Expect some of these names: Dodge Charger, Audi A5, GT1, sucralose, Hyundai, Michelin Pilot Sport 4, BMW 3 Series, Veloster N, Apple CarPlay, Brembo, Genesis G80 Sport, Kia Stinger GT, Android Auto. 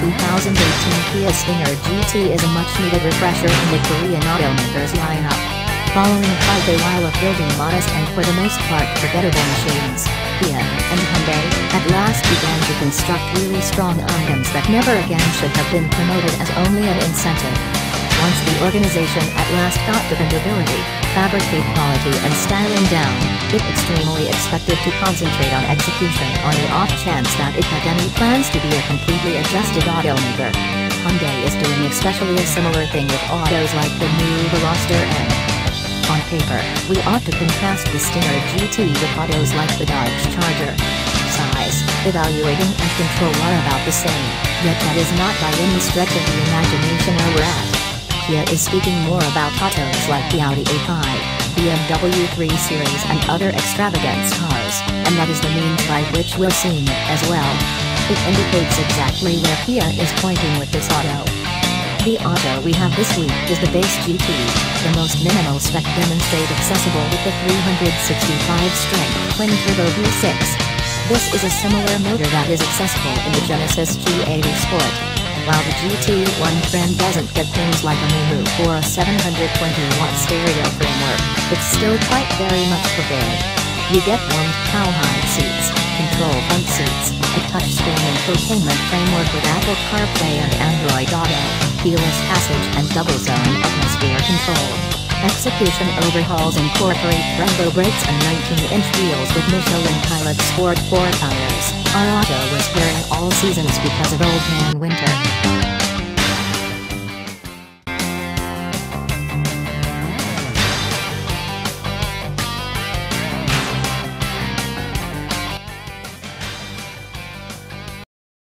2018 Kia Stinger GT is a much-needed refresher in the Korean automaker's lineup. Following quite a while of building modest and for the most part forgettable machines, Kia and Hyundai at last began to construct really strong items that never again should have been promoted as only an incentive. Once the organization at last got dependability, fabricate quality and styling down, it extremely expected to concentrate on execution on the off chance that it had any plans to be a completely adjusted automaker. Hyundai is doing especially a similar thing with autos like the new Veloster N. On paper, we ought to contrast the Stinger GT with autos like the Dodge Charger. Size, evaluating and control are about the same, yet that is not by any stretch of the imagination we're at. Kia is speaking more about autos like the Audi A5, BMW 3 Series and other extravagance cars, and that is the means by which we're seeing it as well. It indicates exactly where Kia is pointing with this auto. The auto we have this week is the base GT, the most minimal spec demonstrate accessible with the 365-strength twin-turbo V6. This is a similar motor that is accessible in the Genesis G80 Sport. While the GT1 trend doesn't get things like a moonroof or a 720-watt stereo framework, it's still quite very much prepared. You get warmed cowhide seats, control front seats, a touchscreen infotainment framework with Apple CarPlay and Android Auto, keyless passage and double-zone atmosphere control. Execution overhauls incorporate Brembo brakes and 19-inch wheels with Michelin Pilot Sport 4 tires. Our auto was wearing all seasons because of old man winter.